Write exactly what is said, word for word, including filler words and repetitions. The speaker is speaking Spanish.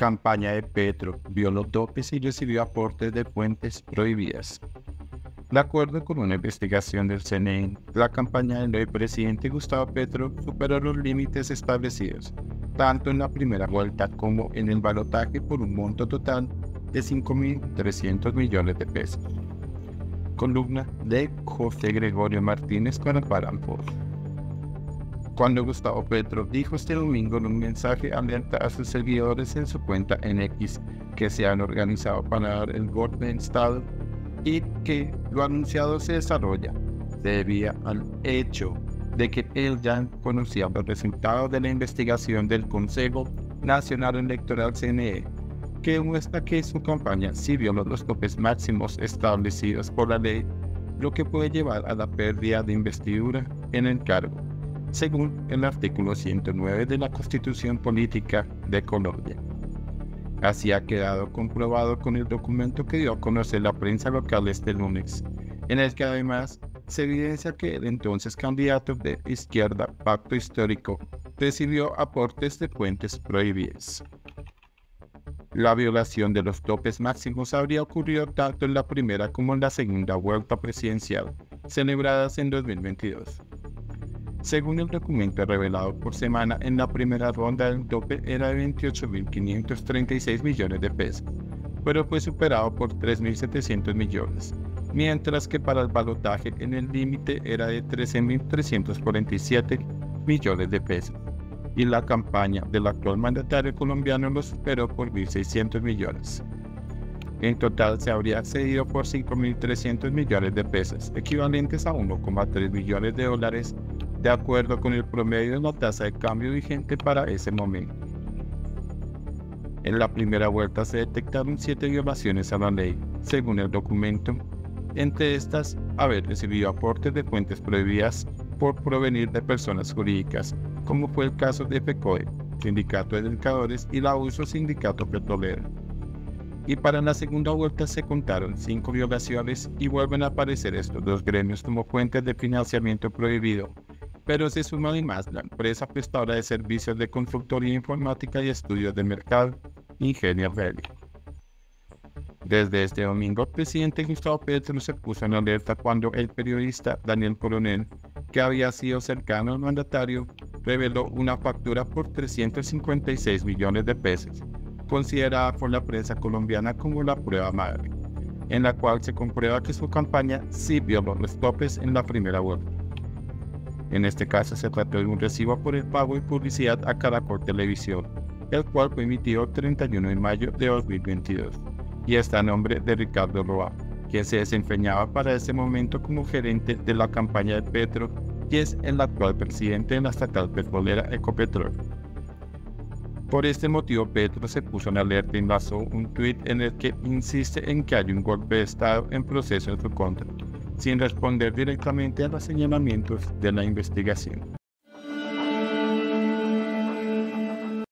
campaña de Petro violó topes y recibió aportes de fuentes prohibidas. De acuerdo con una investigación del C N N, la campaña del presidente Gustavo Petro superó los límites establecidos, tanto en la primera vuelta como en el balotaje, por un monto total de cinco mil trescientos millones de pesos. Columna de José Gregorio Martínez para PanamPost. Cuando Gustavo Petro dijo este domingo en un mensaje alerta a sus seguidores en su cuenta en X que se han organizado para dar el golpe de Estado, y que lo anunciado se desarrolla, se debía al hecho de que él ya conocía los resultados de la investigación del Consejo Nacional Electoral C N E, que muestra que su campaña sí violó los topes máximos establecidos por la ley, lo que puede llevar a la pérdida de investidura en el cargo, según el artículo ciento nueve de la Constitución Política de Colombia. Así ha quedado comprobado con el documento que dio a conocer la prensa local este lunes, en el que además se evidencia que el entonces candidato de izquierda Pacto Histórico recibió aportes de fuentes prohibidas. La violación de los topes máximos habría ocurrido tanto en la primera como en la segunda vuelta presidencial, celebradas en dos mil veintidós. Según el documento revelado por Semana, en la primera ronda el tope era de veintiocho mil quinientos treinta y seis millones de pesos, pero fue superado por tres mil setecientos millones, mientras que para el balotaje en el límite era de trece mil trescientos cuarenta y siete millones de pesos, y la campaña del actual mandatario colombiano lo superó por mil seiscientos millones. En total se habría excedido por cinco mil trescientos millones de pesos, equivalentes a uno coma tres billones de dólares, de acuerdo con el promedio de la tasa de cambio vigente para ese momento. En la primera vuelta se detectaron siete violaciones a la ley, según el documento, entre estas haber recibido aportes de fuentes prohibidas por provenir de personas jurídicas, como fue el caso de FECOE, Sindicato de Educadores, y la Uso, Sindicato Petrolero. Y para la segunda vuelta se contaron cinco violaciones y vuelven a aparecer estos dos gremios como fuentes de financiamiento prohibido, pero se suma además la empresa prestadora de servicios de consultoría informática y estudios de mercado, Ingenia Relli. Desde este domingo, el presidente Gustavo Petro se puso en alerta cuando el periodista Daniel Coronel, que había sido cercano al mandatario, reveló una factura por trescientos cincuenta y seis millones de pesos, considerada por la prensa colombiana como la prueba madre, en la cual se comprueba que su campaña sí violó los topes en la primera vuelta. En este caso se trató de un recibo por el pago y publicidad a Caracol Televisión, el cual fue emitido el treinta y uno de mayo de dos mil veintidós, y está a nombre de Ricardo Roa, quien se desempeñaba para ese momento como gerente de la campaña de Petro y es el actual presidente de la estatal petrolera Ecopetrol. Por este motivo, Petro se puso en alerta y lanzó un tuit en el que insiste en que hay un golpe de Estado en proceso en su contra, sin responder directamente a los señalamientos de la investigación.